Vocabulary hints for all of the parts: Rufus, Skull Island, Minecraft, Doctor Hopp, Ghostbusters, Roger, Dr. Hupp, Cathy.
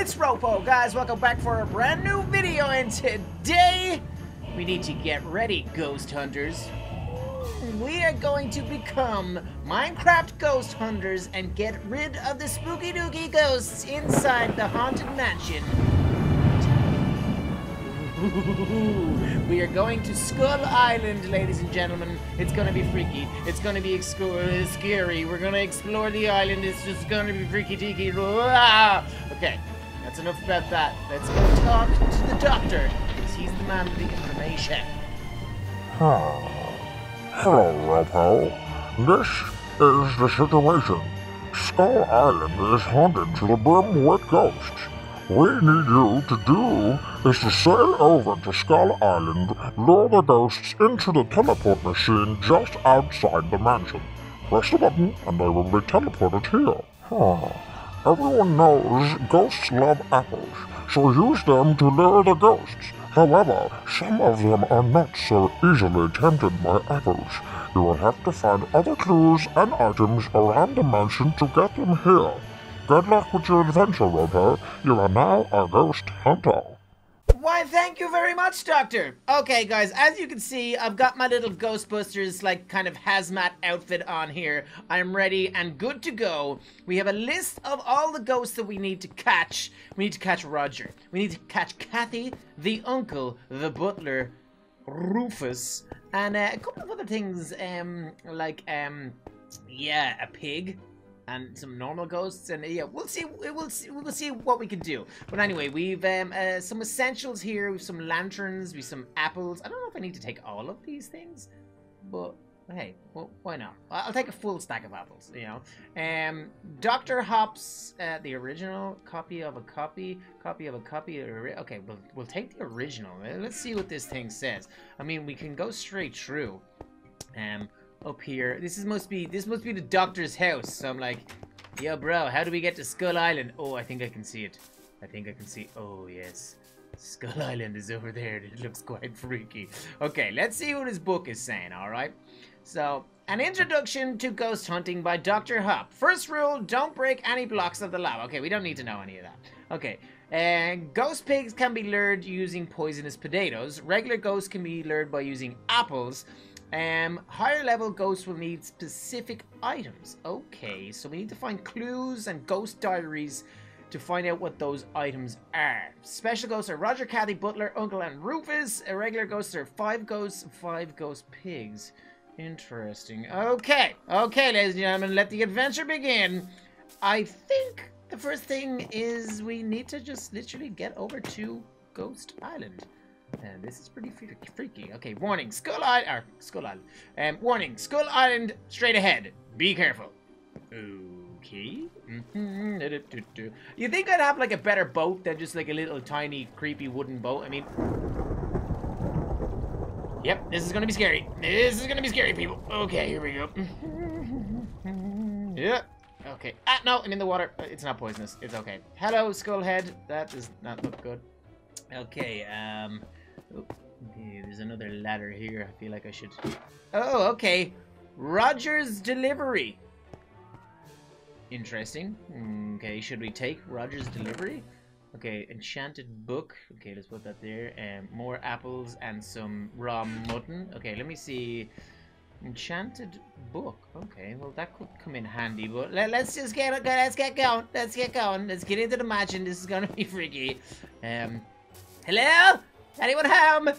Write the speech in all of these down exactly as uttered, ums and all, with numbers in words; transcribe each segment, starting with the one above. it's Ropo, guys. Welcome back for a brand new video, and today we need to get ready, ghost hunters. We are going to become Minecraft ghost hunters and get rid of the spooky doogie ghosts inside the haunted mansion. Ooh, we are going to Skull Island, ladies and gentlemen. It's gonna be freaky. It's gonna be scary. We're gonna explore the island. It's just gonna be freaky deaky. Okay, that's enough about that. Let's go talk to the doctor, because he's the man with the information. Huh. Hello, Ropo. This is the situation. Skull Island is haunted to the brim with ghosts. We need you to do is to sail over to Skull Island, lure the ghosts into the teleport machine just outside the mansion. Press the button and they will be teleported here. Huh. Everyone knows ghosts love apples, so use them to lure the ghosts. However, some of them are not so easily tempted by apples. You will have to find other clues and items around the mansion to get them here. Good luck with your adventure, Ropo. You are now a ghost hunter. Why, thank you very much, Doctor. Okay, guys, as you can see, I've got my little Ghostbusters, like, kind of hazmat outfit on here. I'm ready and good to go. We have a list of all the ghosts that we need to catch. We need to catch Roger. We need to catch Cathy, the uncle, the butler, Rufus, and uh, a couple of other things, um, like, um, yeah, a pig. And some normal ghosts, and yeah, we'll see. We'll see. We'll see what we can do. But anyway, we've um, uh, some essentials here. We've some lanterns. We've some apples. I don't know if I need to take all of these things, but hey, well, why not? I'll take a full stack of apples. You know, um, Doctor Hops, uh, the original copy of a copy, copy of a copy. Of a okay, we'll we'll take the original. Let's see what this thing says. I mean, we can go straight through. Um. Up here. This is must be this must be the doctor's house. So I'm like, yo bro, how do we get to Skull Island? Oh, I think I can see it. I think I can see oh yes. Skull Island is over there. It looks quite freaky. Okay, let's see what his book is saying, alright? So, an introduction to ghost hunting by Doctor Hupp. First rule, don't break any blocks of the lava. Okay, we don't need to know any of that. Okay. And uh, ghost pigs can be lured using poisonous potatoes. Regular ghosts can be lured by using apples. Um, higher level ghosts will need specific items. Okay, so we need to find clues and ghost diaries to find out what those items are. Special ghosts are Roger, Cathy, Butler, Uncle, and Rufus. Irregular ghosts are five ghosts, five ghost pigs. Interesting. Okay, okay, ladies and gentlemen, let the adventure begin. I think the first thing is we need to just literally get over to Ghost Island. And this is pretty freaky. Okay, warning, Skull Island, or Skull Island. Um, warning, Skull Island, straight ahead. Be careful. Okay. You think I'd have like a better boat than just like a little tiny, creepy wooden boat? I mean, yep, this is gonna be scary. This is gonna be scary, people. Okay, here we go. Yep. Okay. Ah, no, I'm in the water. It's not poisonous. It's okay. Hello, Skullhead. That does not look good. Okay, um... Oh, there's another ladder here. I feel like I should... Oh, okay. Roger's delivery. Interesting. Okay, should we take Roger's delivery? Okay, enchanted book. Okay, let's put that there. Um, more apples and some raw mutton. Okay, let me see. Enchanted book. Okay, well that could come in handy, but let, let's just get okay, let's get going. Let's get going. Let's get into the mansion. This is gonna be freaky. Um, hello? Anyone home?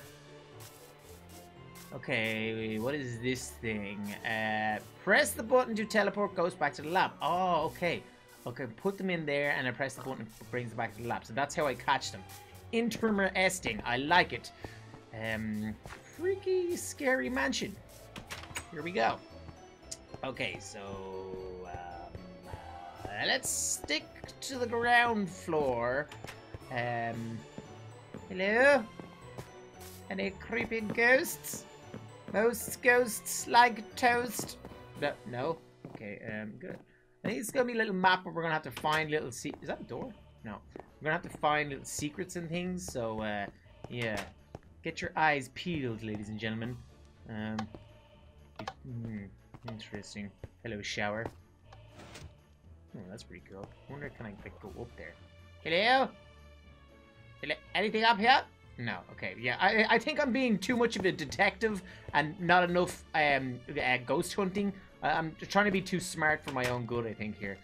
Okay, what is this thing? Uh, press the button to teleport ghosts back to the lab. Oh, okay. Okay, put them in there and I press the button and brings them back to the lab. So that's how I catch them. Interesting. I like it. Um, freaky, scary mansion. Here we go. Okay, so um, uh, let's stick to the ground floor. Um, hello? Any creepy ghosts? Most ghosts like toast. No, no. Okay, um, good. I think it's gonna be a little map where we're gonna have to find little se- Is that a door? No. We're gonna have to find little secrets and things. So, uh, yeah, get your eyes peeled, ladies and gentlemen. Um. Hmm, interesting. Hello, shower. Oh, that's pretty cool. I wonder, can I like, go up there? Hello? Hello? Anything up here? No. Okay. Yeah. I I think I'm being too much of a detective and not enough um uh, ghost hunting. I'm trying to be too smart for my own good, I think, here.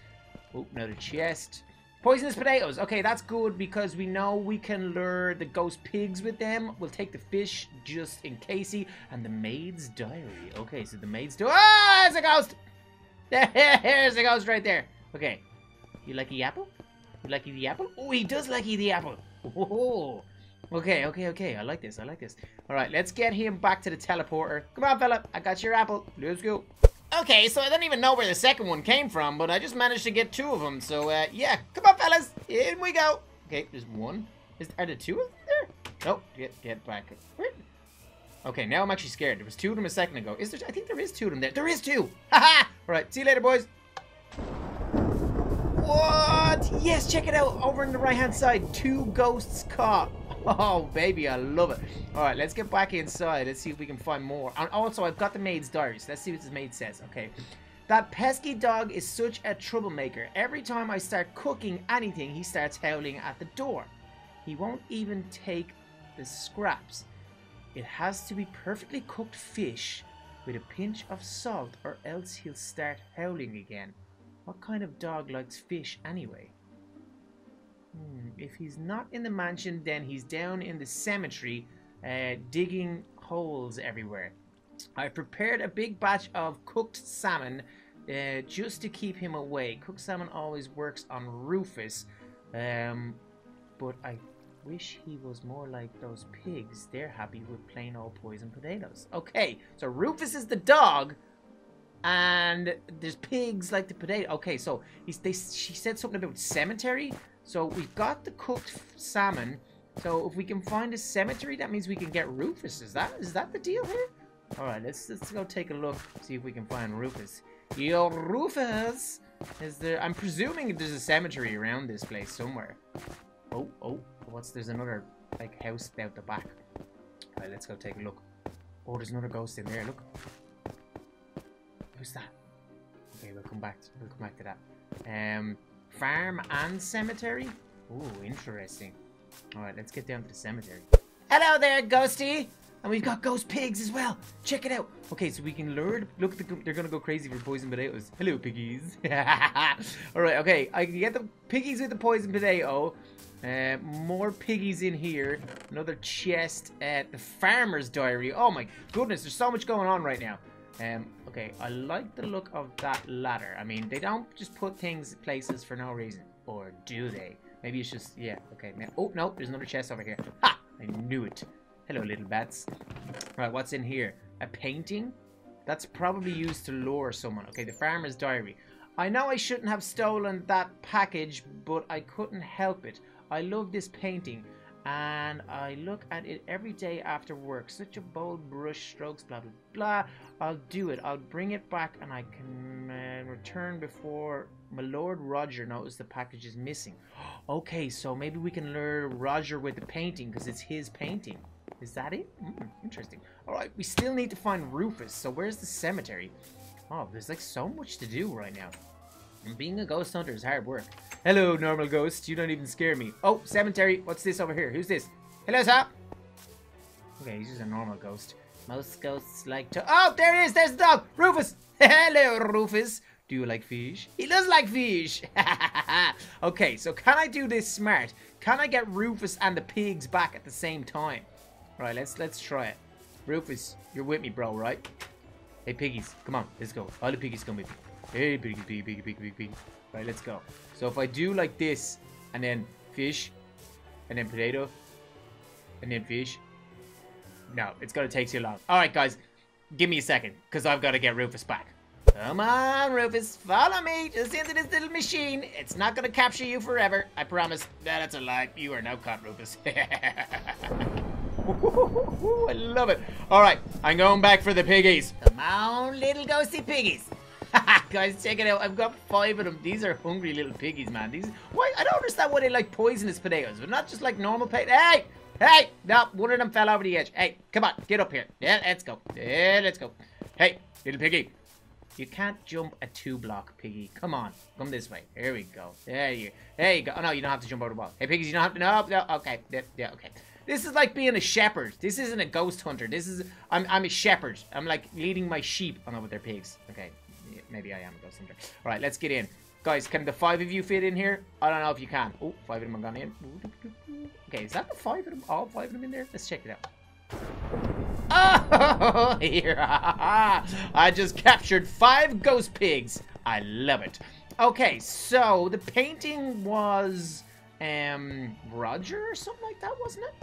Oh, another chest. Poisonous potatoes. Okay, that's good because we know we can lure the ghost pigs with them. We'll take the fish just in casey. And the maid's diary. Okay, so the maid's diary. Ah, there's a ghost! There's a ghost right there. Okay. You like the apple? You like the apple? Oh, he does like the apple. Oh. Okay, okay, okay. I like this. I like this. All right, let's get him back to the teleporter. Come on, fella. I got your apple. Let's go. Okay, so I don't even know where the second one came from, but I just managed to get two of them, so, uh, yeah. Come on, fellas! In we go! Okay, there's one. Is, are there two of them there? Nope. Oh, get, get back. Where? Okay, now I'm actually scared. There was two of them a second ago. Is there? I think there is two of them there. There is two! Haha! Alright, see you later, boys. What? Yes, check it out. Over on the right-hand side, two ghosts caught. Oh, baby, I love it. All right, let's get back inside. Let's see if we can find more. And also, I've got the maid's diary, so let's see what this maid says. Okay. That pesky dog is such a troublemaker. Every time I start cooking anything, he starts howling at the door. He won't even take the scraps. It has to be perfectly cooked fish with a pinch of salt, or else he'll start howling again. What kind of dog likes fish anyway? If he's not in the mansion, then he's down in the cemetery, uh, digging holes everywhere. I've prepared a big batch of cooked salmon uh, just to keep him away. Cooked salmon always works on Rufus, um, but I wish he was more like those pigs. They're happy with plain old poison potatoes. Okay, so Rufus is the dog. And there's pigs like the potato. Okay, so he's, they, she said something about cemetery. So we've got the cooked salmon. So if we can find a cemetery, that means we can get Rufus. Is that is that the deal here? All right, let's let's go take a look, see if we can find Rufus. Yo, Rufus, is there? I'm presuming there's a cemetery around this place somewhere. Oh, oh, what's there's another like house out the back. All right, let's go take a look. Oh, there's another ghost in there. Look, who's that? Okay, we'll come back. To, we'll come back to that. Um. Farm and cemetery? Ooh, interesting. Alright, let's get down to the cemetery. Hello there, ghosty! And we've got ghost pigs as well! Check it out! Okay, so we can lure... Look, they're gonna go crazy for poison potatoes. Hello, piggies! Alright, okay, I can get the piggies with the poison potato. Uh, more piggies in here. Another chest at the farmer's diary. Oh my goodness, there's so much going on right now. Um, okay, I like the look of that ladder. I mean, they don't just put things in places for no reason. Or do they? Maybe it's just, yeah, okay. Man. Oh, no, there's another chest over here. Ha! I knew it. Hello, little bats. Right, what's in here? A painting? That's probably used to lure someone. Okay, the farmer's diary. I know I shouldn't have stolen that package, but I couldn't help it. I love this painting. And I look at it every day after work. Such a bold brush strokes, blah, blah, blah. I'll do it. I'll bring it back and I can uh, return before my Lord Roger noticed the package is missing. Okay, so maybe we can lure Roger with the painting because it's his painting. Is that it? Mm, interesting. All right, we still need to find Rufus. So where's the cemetery? Oh, there's like so much to do right now. And being a ghost hunter is hard work. Hello, normal ghost. You don't even scare me. Oh, cemetery. What's this over here? Who's this? Hello, sir. Okay, he's just a normal ghost. Most ghosts like to... Oh, there it is. There's the dog. Rufus. Hello, Rufus. Do you like fish? He does like fish. Okay, so can I do this smart? Can I get Rufus and the pigs back at the same time? Right, let's let's try it. Rufus, you're with me, bro, right? Hey, piggies. Come on. Let's go. All the piggies come with me. Hey, piggy, piggy, piggy, piggy, piggy, piggy. Right, let's go. So if I do like this, and then fish, and then potato, and then fish. No, it's gonna take too long. All right, guys, give me a second, because I've got to get Rufus back. Come on, Rufus, follow me. Just into this little machine. It's not gonna capture you forever. I promise. Nah, that's a lie. You are now caught, Rufus. I love it. All right, I'm going back for the piggies. Come on, little ghosty piggies. Guys, check it out. I've got five of them. These are hungry little piggies, man. These, why? I don't understand why they like poisonous potatoes, but not just like normal potatoes. Hey! Hey! No, one of them fell over the edge. Hey, come on. Get up here. Yeah, let's go. Yeah, let's go. Hey, little piggy. You can't jump a two block, Piggy. Come on. Come this way. Here we go. There you There you go. Oh, no, you don't have to jump over the wall. Hey, Piggies, you don't have to. No, no. Okay. Yeah, okay. This is like being a shepherd. This isn't a ghost hunter. This is... I'm, I'm a shepherd. I'm like leading my sheep. Oh, no, but they're pigs. Okay. Yeah, maybe I am a ghost hunter. All right, let's get in. Guys, can the five of you fit in here? I don't know if you can. Oh, five of them have gone in. Okay, is that the five of them? All five of them in there? Let's check it out. Oh, here. I just captured five ghost pigs. I love it. Okay, so the painting was um Roger or something like that, wasn't it?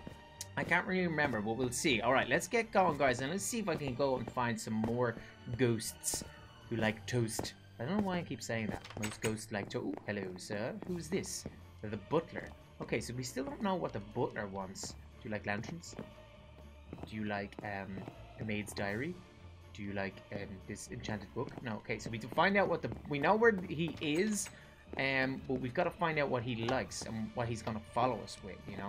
I can't really remember, but we'll see. All right, let's get going, guys, and let's see if I can go and find some more ghosts who like toast. I don't know why I keep saying that. Most ghosts like toast. Oh, hello, sir. Who's this? The butler. Okay, so we still don't know what the butler wants. Do you like lanterns? Do you like um, a maid's diary? Do you like um, this enchanted book? No. Okay, so we do find out what the we know where he is, um, but we've got to find out what he likes and what he's gonna follow us with. You know,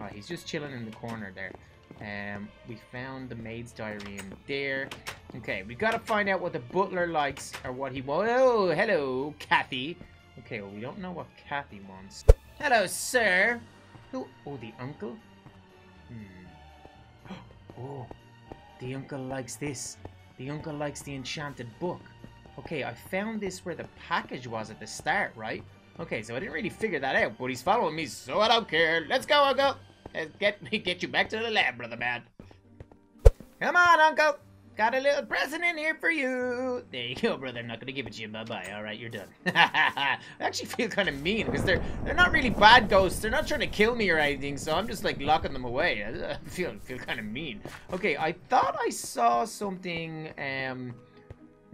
all right, he's just chilling in the corner there. Um, we found the maid's diary in there. Okay, we got to find out what the butler likes or what he wants. Oh, hello, Cathy. Okay, well we don't know what Cathy wants. Hello, sir. Who? Oh, the uncle. Hmm. Oh, the uncle likes this. The uncle likes the enchanted book. Okay, I found this where the package was at the start, right? Okay, so I didn't really figure that out, but he's following me, so I don't care. Let's go, uncle. Let's get me get you back to the lab, brother man. Come on, uncle. Got a little present in here for you. There you go, brother. I'm not gonna give it to you. Bye bye. All right, you're done. I actually feel kind of mean because they're they're not really bad ghosts. They're not trying to kill me or anything, so I'm just like locking them away. I feel feel kind of mean. Okay, I thought I saw something. Um,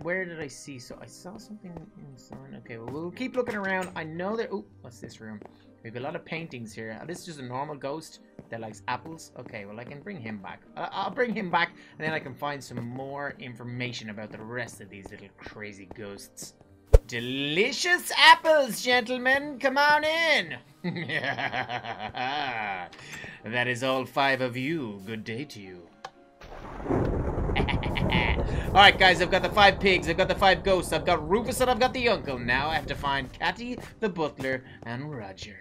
where did I see? So I saw something inside. Okay, well we'll keep looking around. I know that. Oh, what's this room? We have a lot of paintings here. Oh, this is just a normal ghost that likes apples. Okay, well I can bring him back. I I'll bring him back, and then I can find some more information about the rest of these little crazy ghosts. Delicious apples, gentlemen. Come on in. That is all five of you. Good day to you. Alright guys, I've got the five pigs, I've got the five ghosts, I've got Rufus, and I've got the uncle. Now I have to find Cathy, the butler, and Roger.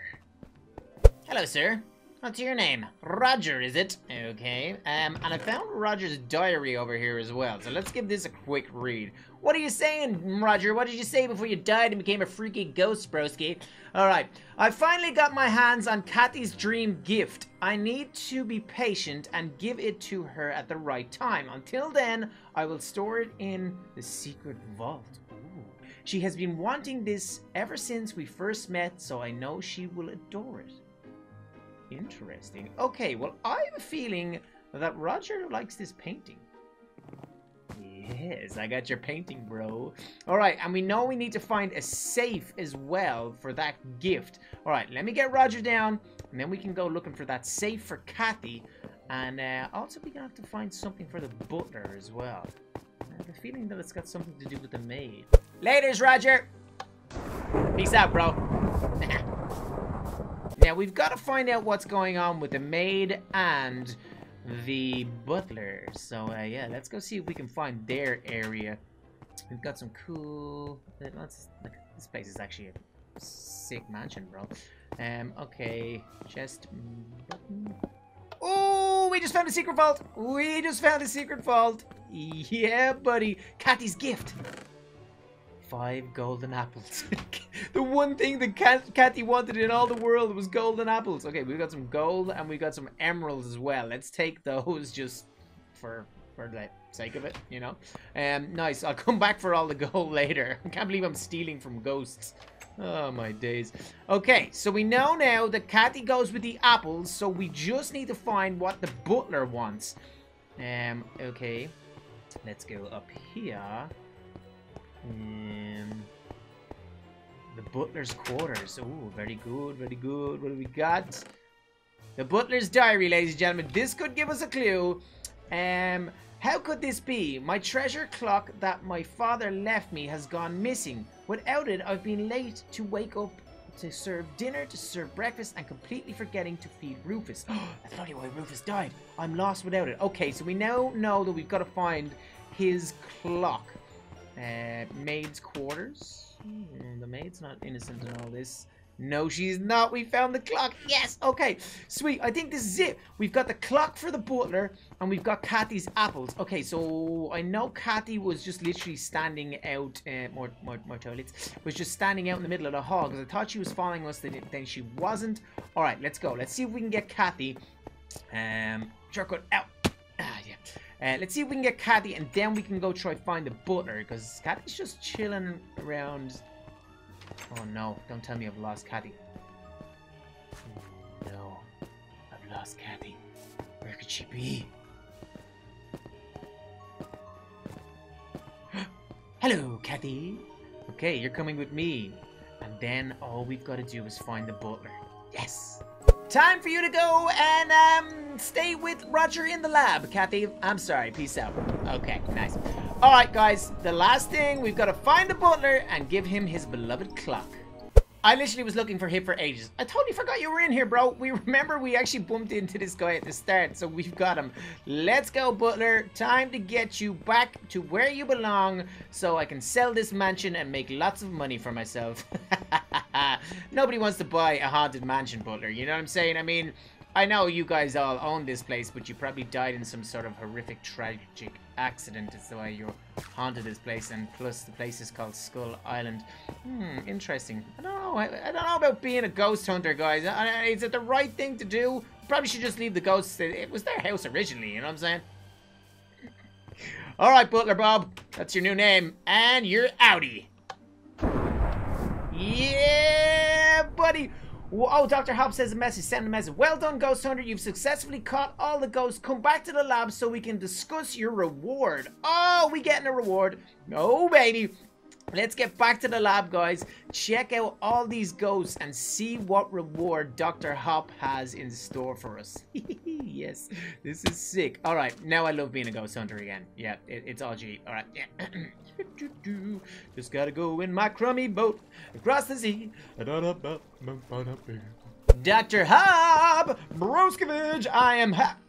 Hello, sir. What's your name? Roger, is it? Okay. Um, and I found Roger's diary over here as well, so let's give this a quick read. What are you saying, Roger? What did you say before you died and became a freaky ghost, broski? Alright. I finally got my hands on Cathy's dream gift. I need to be patient and give it to her at the right time. Until then, I will store it in the secret vault. Ooh. She has been wanting this ever since we first met, so I know she will adore it. Interesting. Okay, well, I have a feeling that Roger likes this painting. Yes, I got your painting, bro. All right, and we know we need to find a safe as well for that gift. All right, let me get Roger down, and then we can go looking for that safe for Cathy. And uh, also, we're going to have to find something for the butler as well. I have a feeling that it's got something to do with the maid. Laters, Roger. Peace out, bro. Now, we've got to find out what's going on with the maid and the butler. So, uh, yeah, let's go see if we can find their area. We've got some cool... Let's, look, this place is actually a sick mansion, bro. Um, okay, chest button. Oh, we just found a secret vault. We just found a secret vault. Yeah, buddy. Cathy's gift. Five golden apples. The one thing that Cat Cathy wanted in all the world was golden apples. Okay, we've got some gold and we got some emeralds as well. Let's take those just for for the sake of it, you know. Um, nice. I'll come back for all the gold later. I can't believe I'm stealing from ghosts. Oh my days. Okay, so we know now that Cathy goes with the apples, so we just need to find what the butler wants. Um. Okay, let's go up here. Um, the butler's quarters. Oh, very good, very good. What do we got? The butler's diary, ladies and gentlemen. This could give us a clue. Um, how could this be? My treasure clock that my father left me has gone missing. Without it, I've been late to wake up, to serve dinner, to serve breakfast, and completely forgetting to feed Rufus. Oh, that's probably why Rufus died. I'm lost without it. Okay, so we now know that we've got to find his clock. Uh, maid's quarters. Mm, the maid's not innocent in all this. No, she's not. We found the clock. Yes. Okay. Sweet. I think this is it. We've got the clock for the butler, and we've got Cathy's apples. Okay. So I know Cathy was just literally standing out. Uh, more, more, more toilets. Was just standing out in the middle of the hall because I thought she was following us. Then she wasn't. All right. Let's go. Let's see if we can get Cathy. Um, shortcut out. Ah, yeah. Uh, let's see if we can get Cathy, and then we can go try find the butler, because Cathy's just chilling around. Oh no, don't tell me I've lost Cathy. No, I've lost Cathy. Where could she be? Hello, Cathy. Okay, you're coming with me. And then all we've got to do is find the butler. Yes! Time for you to go and um, stay with Roger in the lab, Cathy. I'm sorry. Peace out. Okay, nice. All right, guys. The last thing, we've got to find the butler and give him his beloved clock. I literally was looking for him for ages. I totally forgot you were in here, bro. We remember we actually bumped into this guy at the start, so we've got him. Let's go, butler. Time to get you back to where you belong so I can sell this mansion and make lots of money for myself. Nobody wants to buy a haunted mansion, butler. You know what I'm saying? I mean, I know you guys all own this place, but you probably died in some sort of horrific, tragic accident. It's the way you're haunted this place, and plus the place is called Skull Island. Hmm, interesting. I don't know. I, I don't know about being a ghost hunter, guys. I, is it the right thing to do? Probably should just leave the ghosts. It, it was their house originally, you know what I'm saying? All right, Butler Bob. That's your new name, and you're outie. Yeah, buddy. Oh, Doctor Hops says a message. Send a message. Well done, Ghost Hunter. You've successfully caught all the ghosts. Come back to the lab so we can discuss your reward. Oh, we getting a reward. No, baby. Let's get back to the lab, guys. Check out all these ghosts and see what reward Doctor Hopp has in store for us. Yes, this is sick. All right, now I love being a ghost hunter again. Yeah, it, it's all G. All right, yeah. Just gotta go in my crummy boat across the sea. Doctor Hopp, Broskevich, I am Hopp.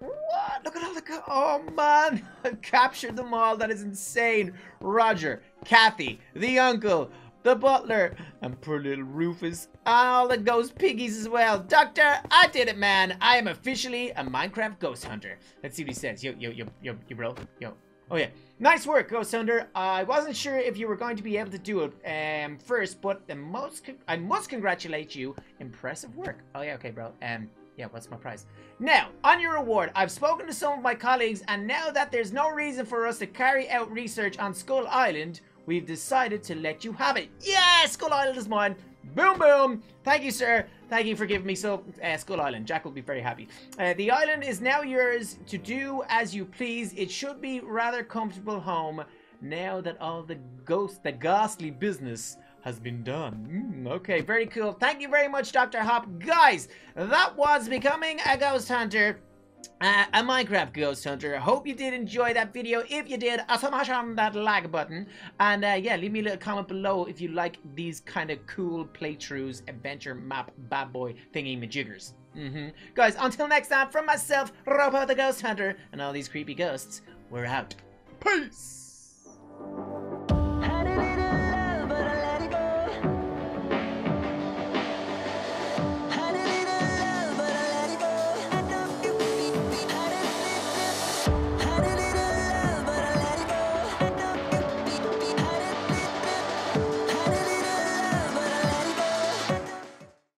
What? Look at all the... Oh, man. I've captured them all. That is insane. Roger, Cathy, the uncle, the butler, and poor little Rufus. All the ghost piggies as well. Doctor, I did it, man. I am officially a Minecraft ghost hunter. Let's see what he says. Yo, yo, yo, yo, yo, bro. Yo. Oh, yeah. Nice work, Ghost Hunter. I wasn't sure if you were going to be able to do it um, first, but the most con I must congratulate you. Impressive work. Oh, yeah, okay, bro. Um... Yeah, what's my prize? Now, on your reward, I've spoken to some of my colleagues, and now that there's no reason for us to carry out research on Skull Island, we've decided to let you have it. Yeah, Skull Island is mine. Boom, boom. Thank you, sir. Thank you for giving me so uh, Skull Island. Jack will be very happy. Uh, the island is now yours to do as you please. It should be rather comfortable home now that all the ghost, the ghastly business has been done. Mm, okay, very cool. Thank you very much, Doctor Hopp. Guys, that was Becoming a Ghost Hunter, uh, a Minecraft Ghost Hunter. I hope you did enjoy that video. If you did, smash on that like button. And uh, yeah, leave me a little comment below if you like these kind of cool playthroughs, adventure map, bad boy thingy-majiggers. Mm-hmm. Guys, until next time, from myself, Robo the Ghost Hunter, and all these creepy ghosts, we're out. Peace!